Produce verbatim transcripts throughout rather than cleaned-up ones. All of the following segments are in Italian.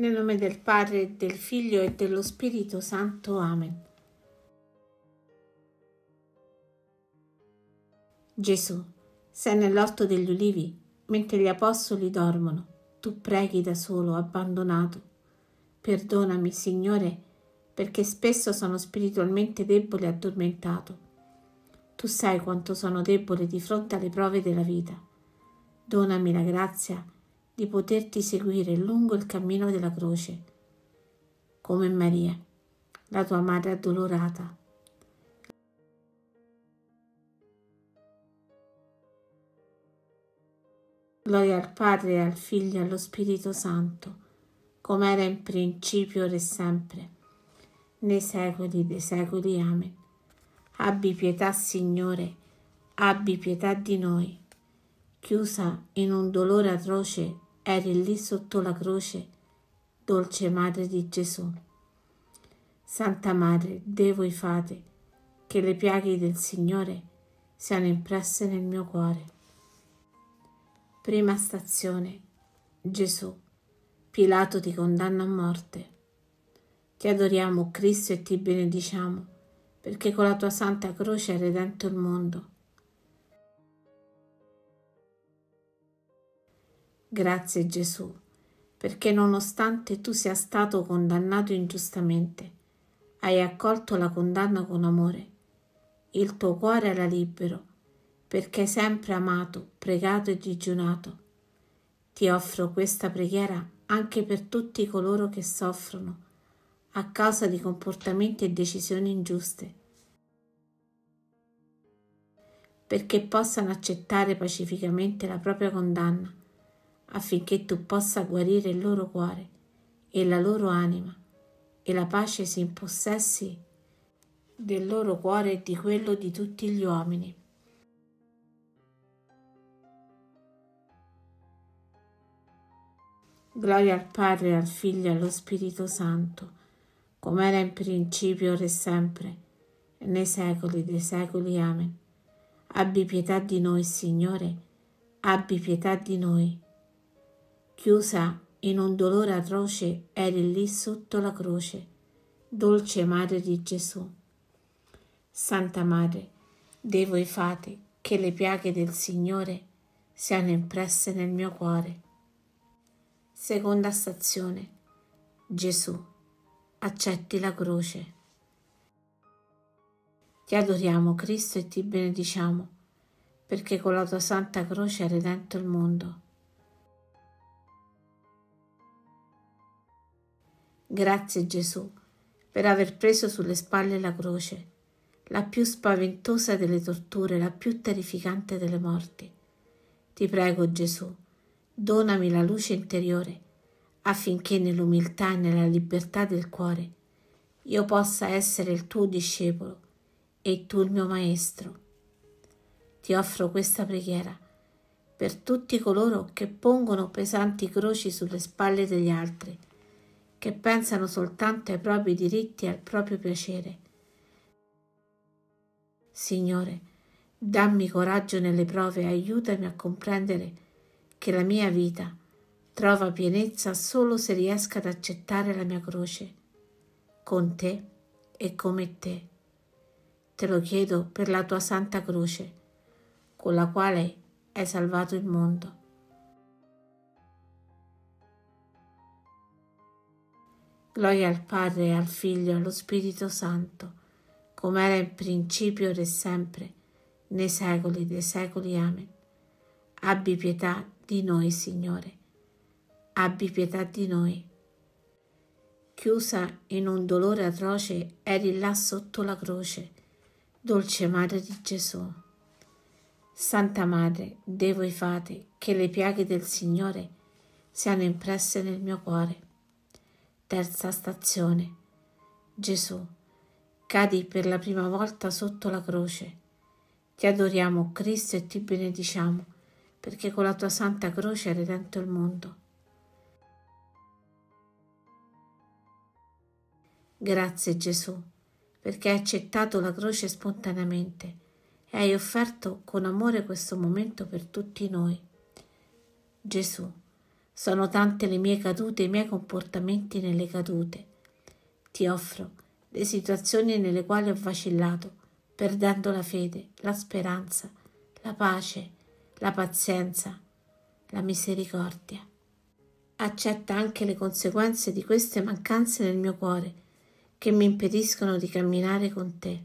Nel nome del Padre, del Figlio e dello Spirito Santo. Amen. Gesù, sei nell'orto degli ulivi, mentre gli apostoli dormono, tu preghi da solo, abbandonato. Perdonami, Signore, perché spesso sono spiritualmente debole e addormentato. Tu sai quanto sono debole di fronte alle prove della vita. Donami la grazia di poterti seguire lungo il cammino della croce, come Maria, la tua madre addolorata. Gloria al Padre, al Figlio e allo Spirito Santo, come era in principio, ora e sempre, nei secoli dei secoli. Amen. Abbi pietà, Signore, abbi pietà di noi. Chiusa in un dolore atroce, eri lì sotto la croce, dolce Madre di Gesù. Santa Madre, de voi fate, che le piaghe del Signore siano impresse nel mio cuore. Prima stazione. Gesù, Pilato ti condanna a morte. Ti adoriamo, Cristo, e ti benediciamo, perché con la tua santa croce hai redento il mondo. Grazie, Gesù, perché nonostante tu sia stato condannato ingiustamente, hai accolto la condanna con amore. Il tuo cuore era libero, perché hai sempre amato, pregato e digiunato. Ti offro questa preghiera anche per tutti coloro che soffrono a causa di comportamenti e decisioni ingiuste, perché possano accettare pacificamente la propria condanna, affinché tu possa guarire il loro cuore e la loro anima, e la pace si impossessi del loro cuore e di quello di tutti gli uomini. Gloria al Padre, al Figlio e allo Spirito Santo, come era in principio, ora e sempre, nei secoli dei secoli. Amen. Abbi pietà di noi, Signore, abbi pietà di noi. Chiusa in un dolore atroce, eri lì sotto la croce, dolce Madre di Gesù. Santa Madre, de voi fate che le piaghe del Signore siano impresse nel mio cuore. Seconda stazione. Gesù, accetti la croce. Ti adoriamo, Cristo, e ti benediciamo, perché con la tua santa croce hai redento il mondo. Grazie, Gesù, per aver preso sulle spalle la croce, la più spaventosa delle torture, la più terrificante delle morti. Ti prego, Gesù, donami la luce interiore, affinché nell'umiltà e nella libertà del cuore io possa essere il tuo discepolo e tu il mio maestro. Ti offro questa preghiera per tutti coloro che pongono pesanti croci sulle spalle degli altri, che pensano soltanto ai propri diritti e al proprio piacere. Signore, dammi coraggio nelle prove e aiutami a comprendere che la mia vita trova pienezza solo se riesco ad accettare la mia croce, con te e come te. Te lo chiedo per la tua santa croce, con la quale hai salvato il mondo. Gloria al Padre, al Figlio e allo Spirito Santo, come era in principio, ora e sempre, nei secoli dei secoli. Amen. Abbi pietà di noi, Signore, abbi pietà di noi. Chiusa in un dolore atroce, eri là sotto la croce, dolce Madre di Gesù. Santa Madre, de voi fate che le piaghe del Signore siano impresse nel mio cuore. Terza stazione. Gesù, cadi per la prima volta sotto la croce. Ti adoriamo, Cristo, e ti benediciamo, perché con la tua santa croce hai redento il mondo. Grazie, Gesù, perché hai accettato la croce spontaneamente e hai offerto con amore questo momento per tutti noi. Gesù, Sono tante le mie cadute e i miei comportamenti nelle cadute. Ti offro le situazioni nelle quali ho vacillato, perdendo la fede, la speranza, la pace, la pazienza, la misericordia. Accetta anche le conseguenze di queste mancanze nel mio cuore, che mi impediscono di camminare con te.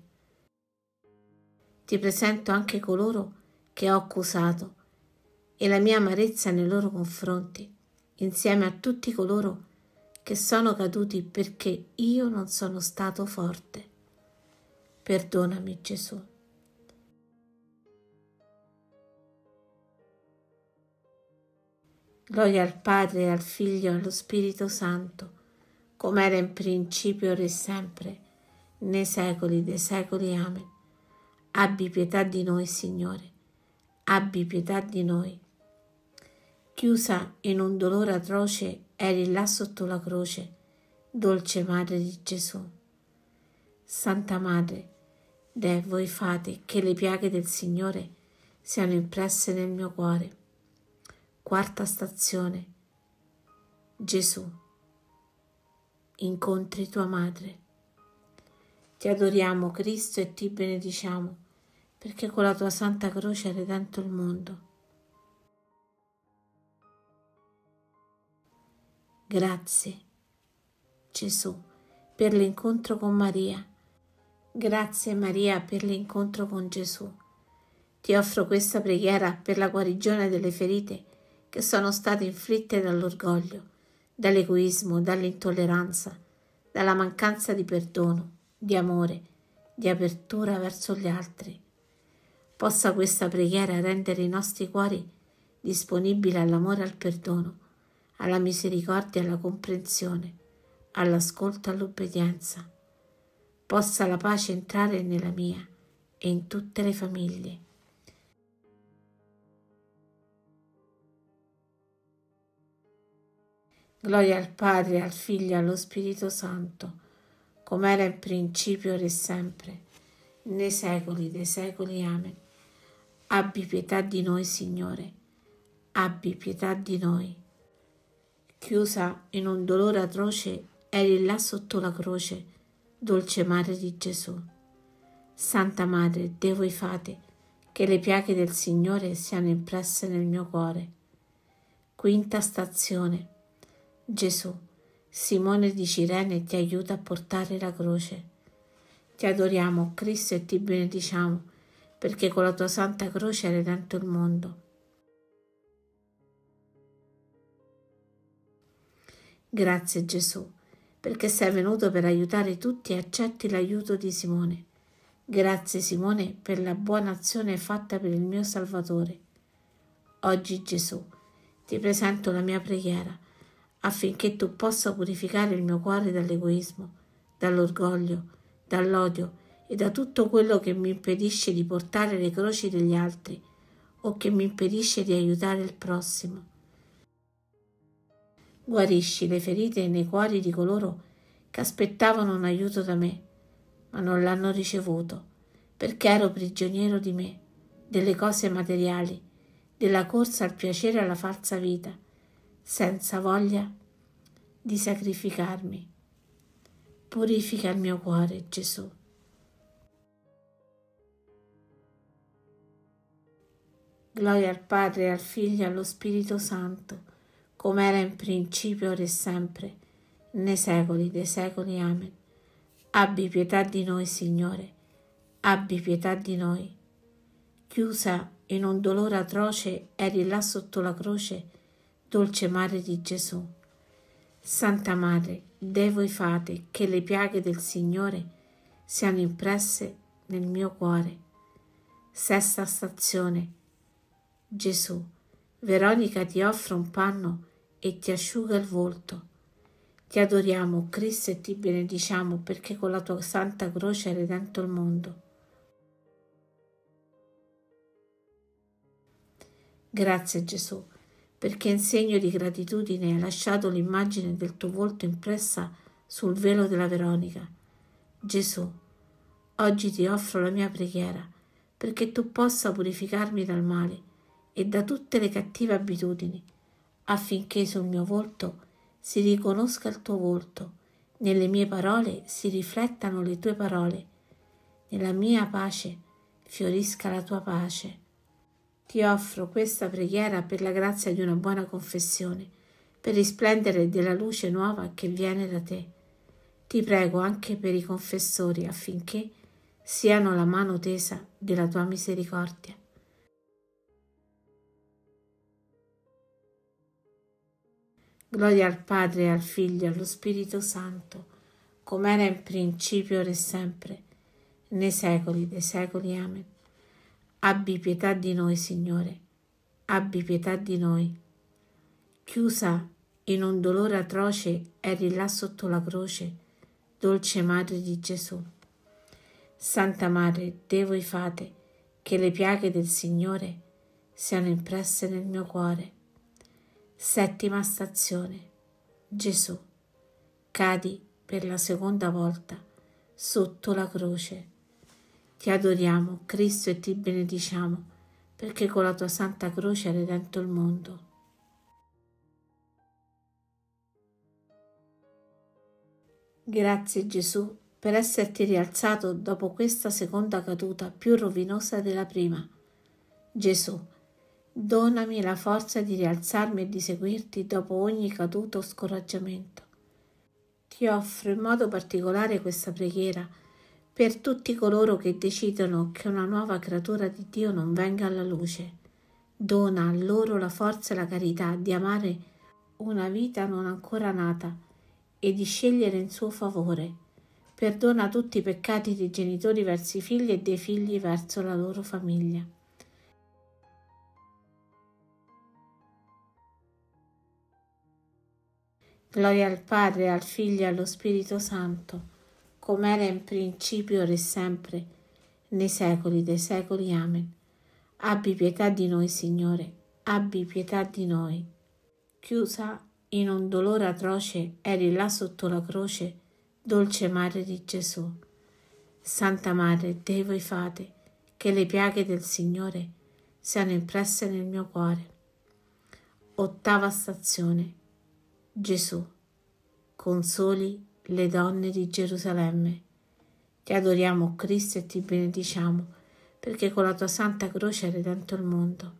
Ti presento anche coloro che ho accusato e la mia amarezza nei loro confronti, insieme a tutti coloro che sono caduti perché io non sono stato forte. Perdonami, Gesù. Gloria al Padre, al Figlio e allo Spirito Santo, come era in principio, ora e sempre, nei secoli dei secoli. Amen. Abbi pietà di noi, Signore, abbi pietà di noi. Chiusa in un dolore atroce, eri là sotto la croce, dolce Madre di Gesù. Santa Madre, deh, voi fate che le piaghe del Signore siano impresse nel mio cuore. Quarta stazione. Gesù, incontri tua Madre. Ti adoriamo, Cristo, e ti benediciamo, perché con la tua Santa Croce hai redento il mondo. Grazie, Gesù, per l'incontro con Maria. Grazie, Maria, per l'incontro con Gesù. Ti offro questa preghiera per la guarigione delle ferite che sono state inflitte dall'orgoglio, dall'egoismo, dall'intolleranza, dalla mancanza di perdono, di amore, di apertura verso gli altri. Possa questa preghiera rendere i nostri cuori disponibili all'amore, al perdono, alla misericordia, alla comprensione, all'ascolto, all'obbedienza. Possa la pace entrare nella mia e in tutte le famiglie. Gloria al Padre, al Figlio e allo Spirito Santo, come era in principio, ora e sempre, nei secoli dei secoli. Amen. Abbi pietà di noi, Signore, abbi pietà di noi. Chiusa in un dolore atroce, eri là sotto la croce, dolce Madre di Gesù. Santa Madre, dei voi fate che le piaghe del Signore siano impresse nel mio cuore. Quinta stazione. Gesù, Simone di Cirene ti aiuta a portare la croce. Ti adoriamo, Cristo, e ti benediciamo, perché con la tua Santa Croce hai redento il mondo. Grazie, Gesù, perché sei venuto per aiutare tutti e accetti l'aiuto di Simone. Grazie, Simone, per la buona azione fatta per il mio Salvatore. Oggi, Gesù, ti presento la mia preghiera, affinché tu possa purificare il mio cuore dall'egoismo, dall'orgoglio, dall'odio e da tutto quello che mi impedisce di portare le croci degli altri o che mi impedisce di aiutare il prossimo. Guarisci le ferite nei cuori di coloro che aspettavano un aiuto da me, ma non l'hanno ricevuto, perché ero prigioniero di me, delle cose materiali, della corsa al piacere e alla falsa vita, senza voglia di sacrificarmi. Purifica il mio cuore, Gesù. Gloria al Padre, al Figlio e allo Spirito Santo, come era in principio, ora e sempre, nei secoli dei secoli. Amen. Abbi pietà di noi, Signore, abbi pietà di noi. Chiusa in un dolore atroce, eri là sotto la croce, dolce Madre di Gesù. Santa Madre, dei voi fate che le piaghe del Signore siano impresse nel mio cuore. Sesta stazione. Gesù, Veronica ti offre un panno e ti asciuga il volto. Ti adoriamo, Cristo, e ti benediciamo, perché con la tua Santa Croce hai redento il mondo. Grazie, Gesù, perché in segno di gratitudine hai lasciato l'immagine del tuo volto impressa sul velo della Veronica. Gesù, oggi ti offro la mia preghiera, perché tu possa purificarmi dal male e da tutte le cattive abitudini, affinché sul mio volto si riconosca il tuo volto, nelle mie parole si riflettano le tue parole, nella mia pace fiorisca la tua pace. Ti offro questa preghiera per la grazia di una buona confessione, per risplendere della luce nuova che viene da te. Ti prego anche per i confessori affinché siano la mano tesa della tua misericordia. Gloria al Padre, al Figlio e allo Spirito Santo, come era in principio, ora e sempre, nei secoli dei secoli. Amen. Abbi pietà di noi, Signore, abbi pietà di noi. Chiusa in un dolore atroce, eri là sotto la croce, dolce Madre di Gesù. Santa Madre, de voi fate che le piaghe del Signore siano impresse nel mio cuore. Settima stazione. Gesù, cadi per la seconda volta sotto la croce. Ti adoriamo, Cristo, e ti benediciamo, perché con la tua Santa Croce hai redento il mondo. Grazie Gesù per esserti rialzato dopo questa seconda caduta più rovinosa della prima. Gesù, donami la forza di rialzarmi e di seguirti dopo ogni caduto o scoraggiamento. Ti offro in modo particolare questa preghiera per tutti coloro che decidono che una nuova creatura di Dio non venga alla luce. Dona a loro la forza e la carità di amare una vita non ancora nata e di scegliere in suo favore. Perdona tutti i peccati dei genitori verso i figli e dei figli verso la loro famiglia. Gloria al Padre, al Figlio e allo Spirito Santo, come era in principio, ora e sempre, nei secoli dei secoli. Amen. Abbi pietà di noi, Signore, abbi pietà di noi. Chiusa in un dolore atroce, eri là sotto la croce, dolce Madre di Gesù. Santa Madre, de voi fate che le piaghe del Signore siano impresse nel mio cuore. Ottava stazione. Gesù, consoli le donne di Gerusalemme. Ti adoriamo, Cristo, e ti benediciamo, perché con la tua Santa Croce hai redento il mondo.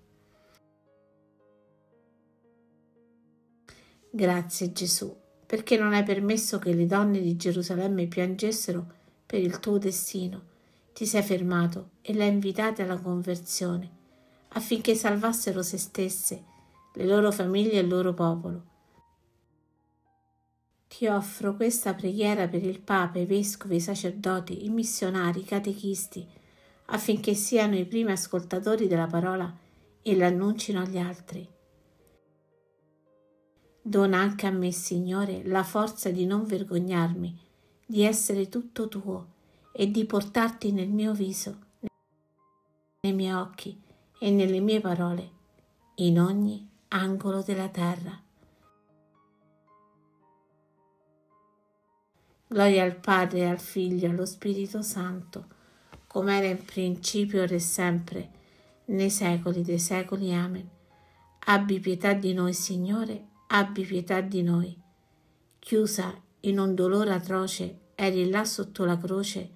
Grazie Gesù, perché non hai permesso che le donne di Gerusalemme piangessero per il tuo destino. Ti sei fermato e le hai invitate alla conversione, affinché salvassero se stesse, le loro famiglie e il loro popolo. Ti offro questa preghiera per il Papa, i Vescovi, i Sacerdoti, i missionari, i catechisti, affinché siano i primi ascoltatori della parola e l'annuncino agli altri. Dona anche a me, Signore, la forza di non vergognarmi, di essere tutto tuo e di portarti nel mio viso, nei miei occhi e nelle mie parole, in ogni angolo della terra. Gloria al Padre, al Figlio e allo Spirito Santo, come era in principio, ora e sempre, nei secoli dei secoli. Amen. Abbi pietà di noi, Signore, abbi pietà di noi. Chiusa in un dolore atroce, eri là sotto la croce,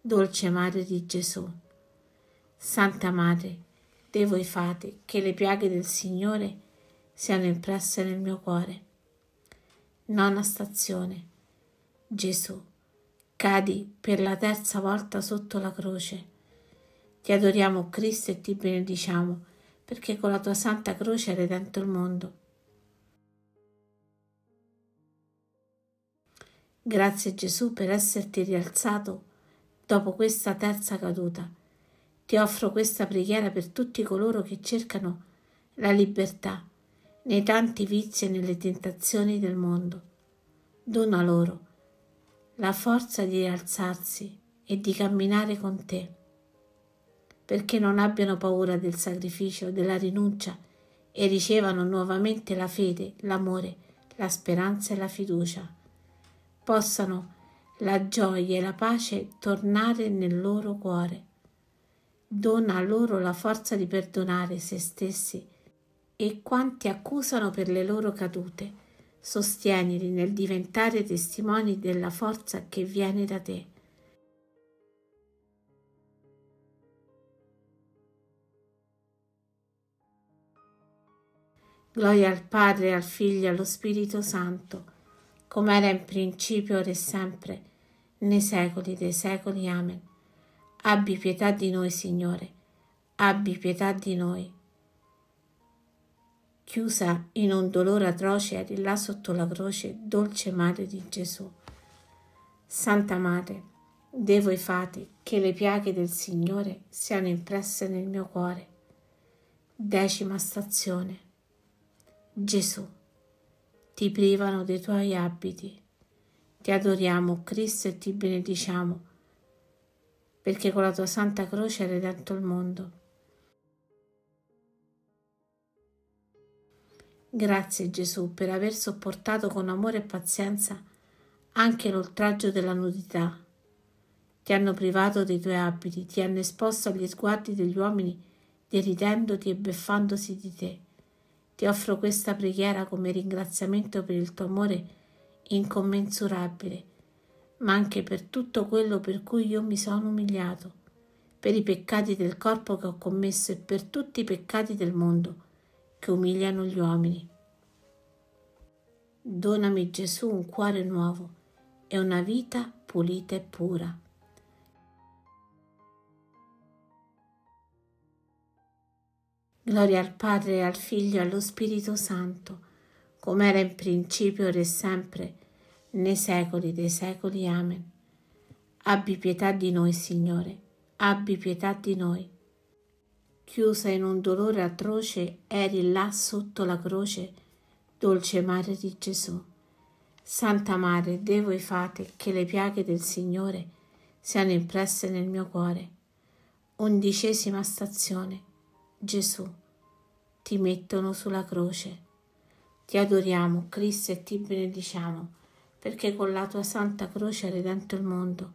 dolce Madre di Gesù. Santa Madre, de voi fate che le piaghe del Signore siano impresse nel mio cuore. Nona stazione. Gesù, cadi per la terza volta sotto la croce. Ti adoriamo, Cristo, e ti benediciamo, perché con la tua Santa Croce hai redento il mondo. Grazie Gesù per esserti rialzato dopo questa terza caduta. Ti offro questa preghiera per tutti coloro che cercano la libertà nei tanti vizi e nelle tentazioni del mondo. Dona loro la forza di rialzarsi e di camminare con te, perché non abbiano paura del sacrificio, della rinuncia, e ricevano nuovamente la fede, l'amore, la speranza e la fiducia. Possano la gioia e la pace tornare nel loro cuore. Dona loro la forza di perdonare se stessi e quanti accusano per le loro cadute. Sostienili nel diventare testimoni della forza che viene da te. Gloria al Padre, al Figlio e allo Spirito Santo, come era in principio, ora e sempre, nei secoli dei secoli. Amen. Abbi pietà di noi, Signore, abbi pietà di noi. Chiusa in un dolore atroce, eri là sotto la croce, dolce Madre di Gesù. Santa Madre, devo ai fati che le piaghe del Signore siano impresse nel mio cuore. Decima stazione. Gesù, ti privano dei tuoi abiti. Ti adoriamo, Cristo, e ti benediciamo, perché con la tua Santa Croce hai redento il mondo. Grazie Gesù per aver sopportato con amore e pazienza anche l'oltraggio della nudità. Ti hanno privato dei tuoi abiti, ti hanno esposto agli sguardi degli uomini, deridendoti e beffandosi di te. Ti offro questa preghiera come ringraziamento per il tuo amore incommensurabile, ma anche per tutto quello per cui io mi sono umiliato, per i peccati del corpo che ho commesso e per tutti i peccati del mondo che umiliano gli uomini. Donami Gesù un cuore nuovo e una vita pulita e pura. Gloria al Padre, al Figlio e allo Spirito Santo, come era in principio, ora e sempre, nei secoli dei secoli. Amen. Abbi pietà di noi, Signore, abbi pietà di noi. Chiusa in un dolore atroce, eri là sotto la croce, dolce Madre di Gesù. Santa Madre, devo ai fate che le piaghe del Signore siano impresse nel mio cuore. Undicesima stazione. Gesù, ti mettono sulla croce. Ti adoriamo, Cristo, e ti benediciamo, perché con la tua Santa Croce hai redento il mondo.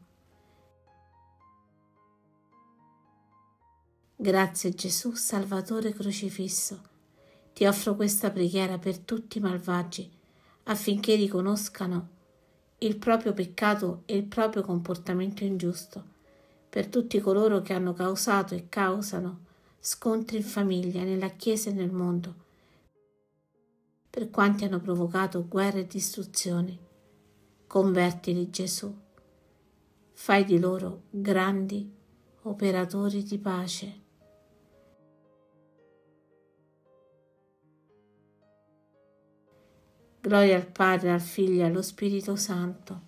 Grazie Gesù, Salvatore crocifisso, ti offro questa preghiera per tutti i malvagi, affinché riconoscano il proprio peccato e il proprio comportamento ingiusto, per tutti coloro che hanno causato e causano scontri in famiglia, nella Chiesa e nel mondo, per quanti hanno provocato guerre e distruzioni. Convertili Gesù, fai di loro grandi operatori di pace. Gloria al Padre, al Figlio e allo Spirito Santo,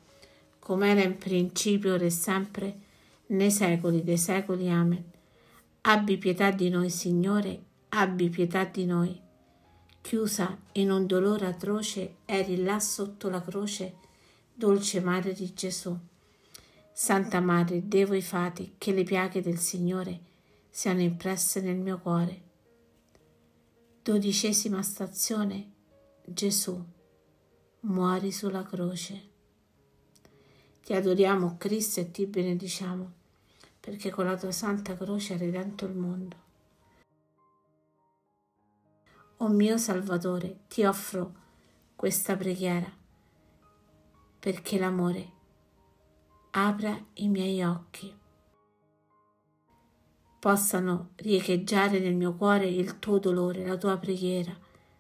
come era in principio, ora e sempre, nei secoli dei secoli. Amen. Abbi pietà di noi, Signore, abbi pietà di noi. Chiusa in un dolore atroce, eri là sotto la croce, dolce Madre di Gesù. Santa Madre, devo ai fati che le piaghe del Signore siano impresse nel mio cuore. Dodicesima stazione. Gesù, muori sulla croce. Ti adoriamo, Cristo, e ti benediciamo, perché con la tua Santa Croce hai redento il mondo. O mio Salvatore, ti offro questa preghiera, perché l'amore apra i miei occhi. Possano riecheggiare nel mio cuore il tuo dolore, la tua preghiera,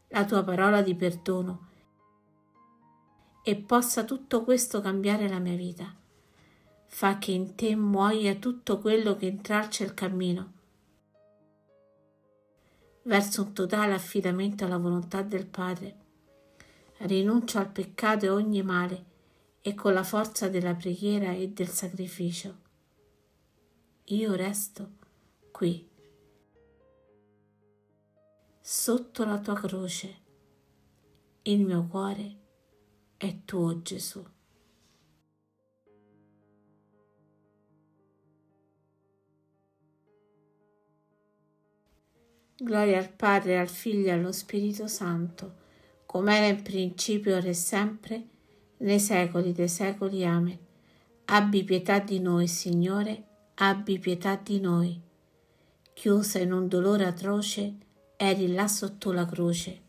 la tua parola di perdono, e possa tutto questo cambiare la mia vita. Fa che in te muoia tutto quello che intralcia il cammino verso un totale affidamento alla volontà del Padre. Rinuncio al peccato e ogni male, e con la forza della preghiera e del sacrificio io resto qui, sotto la tua croce. Il mio cuore è tuo, Gesù. Gloria al Padre, al Figlio e allo Spirito Santo, come era in principio, ora e sempre, nei secoli dei secoli. Amen. Abbi pietà di noi, Signore, abbi pietà di noi. Chiusa in un dolore atroce, eri là sotto la croce,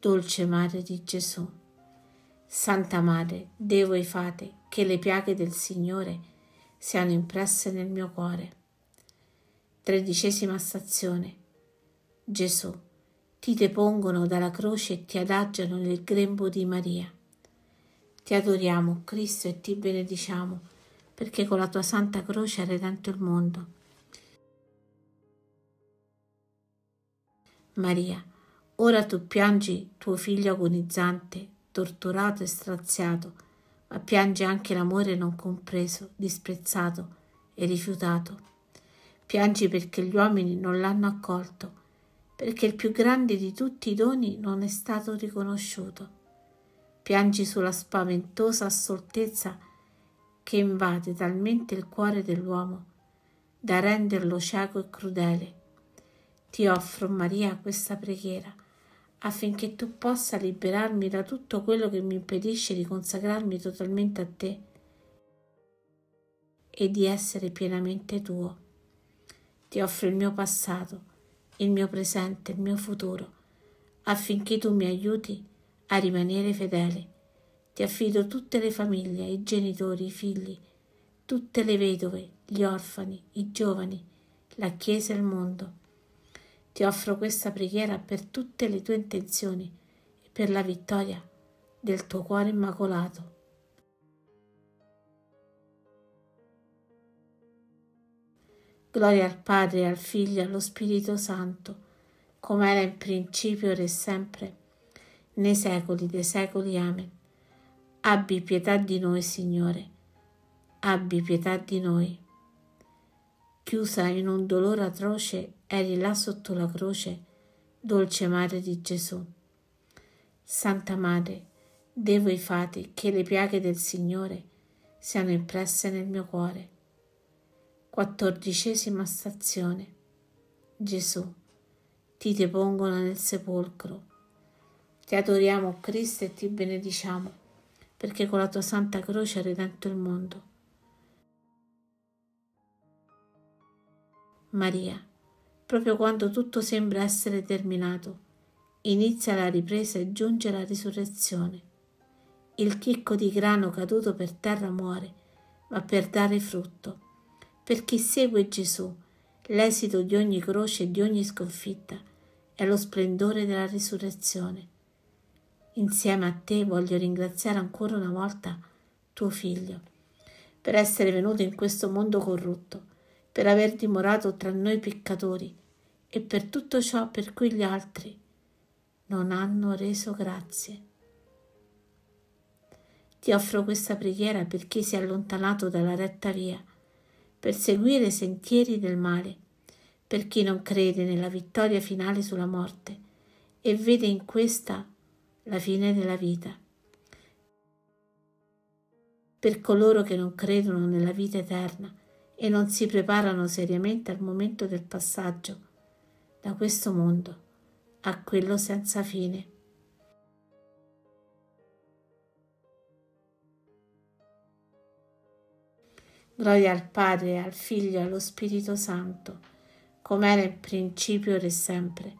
dolce madre di Gesù. Santa madre, Deo fate che le piaghe del Signore siano impresse nel mio cuore. Tredicesima stazione. Gesù, ti depongono dalla croce e ti adagiano nel grembo di Maria. Ti adoriamo, Cristo, e ti benediciamo, perché con la tua santa croce hai redento il mondo. Maria, ora tu piangi tuo figlio agonizzante, torturato e straziato, ma piangi anche l'amore non compreso, disprezzato e rifiutato. Piangi perché gli uomini non l'hanno accolto, perché il più grande di tutti i doni non è stato riconosciuto. Piangi sulla spaventosa assoltezza che invade talmente il cuore dell'uomo da renderlo cieco e crudele. Ti offro, Maria, questa preghiera affinché tu possa liberarmi da tutto quello che mi impedisce di consacrarmi totalmente a te e di essere pienamente tuo. Ti offro il mio passato, il mio presente, il mio futuro, affinché tu mi aiuti a rimanere fedele. Ti affido tutte le famiglie, i genitori, i figli, tutte le vedove, gli orfani, i giovani, la Chiesa e il mondo. Ti offro questa preghiera per tutte le tue intenzioni e per la vittoria del tuo cuore immacolato. Gloria al Padre, al Figlio e allo Spirito Santo, come era in principio, ora e sempre, nei secoli dei secoli. Amen. Abbi pietà di noi, Signore, abbi pietà di noi. Chiusa in un dolore atroce, eri là sotto la croce, dolce madre di Gesù. Santa madre, Deo fate che le piaghe del Signore siano impresse nel mio cuore. Quattordicesima stazione. Gesù, ti depongono nel sepolcro. Ti adoriamo, Cristo, e ti benediciamo, perché con la tua santa croce hai redento il mondo. Maria, proprio quando tutto sembra essere terminato, inizia la ripresa e giunge la risurrezione. Il chicco di grano caduto per terra muore, ma per dare frutto. Per chi segue Gesù, l'esito di ogni croce e di ogni sconfitta è lo splendore della risurrezione. Insieme a te voglio ringraziare ancora una volta tuo figlio per essere venuto in questo mondo corrutto, per aver dimorato tra noi peccatori e per tutto ciò per cui gli altri non hanno reso grazie. Ti offro questa preghiera per chi si è allontanato dalla retta via, per seguire i sentieri del male, per chi non crede nella vittoria finale sulla morte e vede in questa la fine della vita, per coloro che non credono nella vita eterna e non si preparano seriamente al momento del passaggio da questo mondo a quello senza fine. Gloria al Padre, al Figlio e allo Spirito Santo, come era in principio, ora e sempre,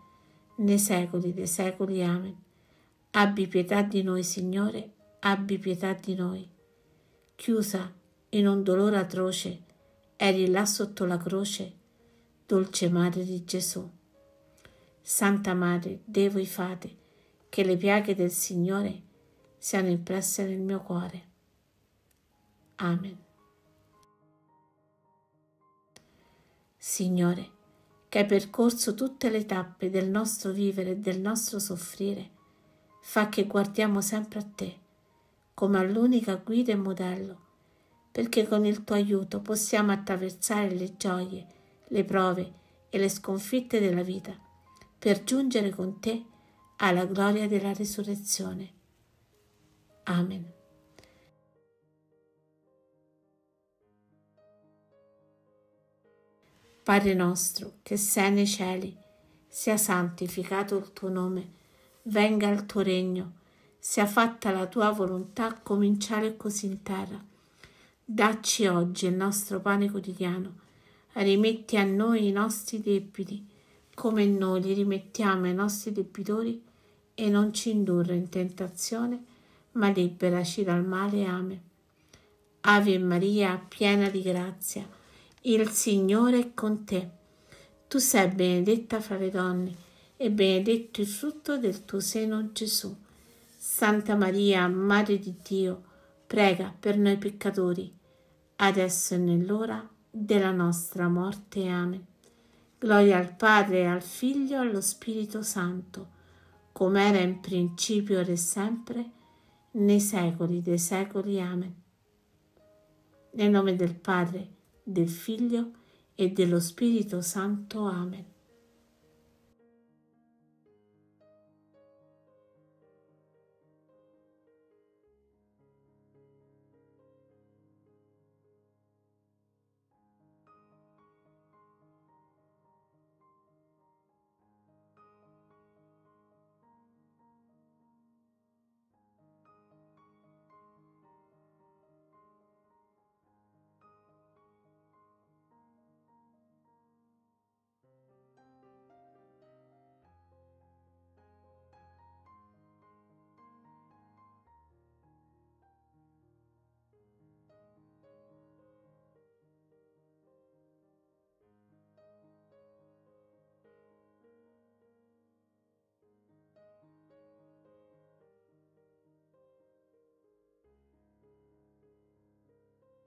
nei secoli dei secoli. Amen. Abbi pietà di noi, Signore, abbi pietà di noi. Chiusa in un dolore atroce, eri là sotto la croce, dolce madre di Gesù. Santa madre, Deo fate che le piaghe del Signore siano impresse nel mio cuore. Amen. Signore, che hai percorso tutte le tappe del nostro vivere e del nostro soffrire, fa che guardiamo sempre a te come all'unica guida e modello, perché con il tuo aiuto possiamo attraversare le gioie, le prove e le sconfitte della vita per giungere con te alla gloria della risurrezione. Amen. Padre nostro che sei nei cieli, sia santificato il tuo nome. Venga il tuo regno, sia fatta la tua volontà a cominciare così in terra. Dacci oggi il nostro pane quotidiano, rimetti a noi i nostri debiti, come noi li rimettiamo ai nostri debitori, e non ci indurre in tentazione, ma liberaci dal male. Amen. Ave Maria, piena di grazia, il Signore è con te. Tu sei benedetta fra le donne, e benedetto il frutto del tuo seno, Gesù. Santa Maria, Madre di Dio, prega per noi peccatori, adesso e nell'ora della nostra morte. Amen. Gloria al Padre, al Figlio e allo Spirito Santo, come era in principio, ora e sempre, nei secoli dei secoli. Amen. Nel nome del Padre, del Figlio e dello Spirito Santo. Amen.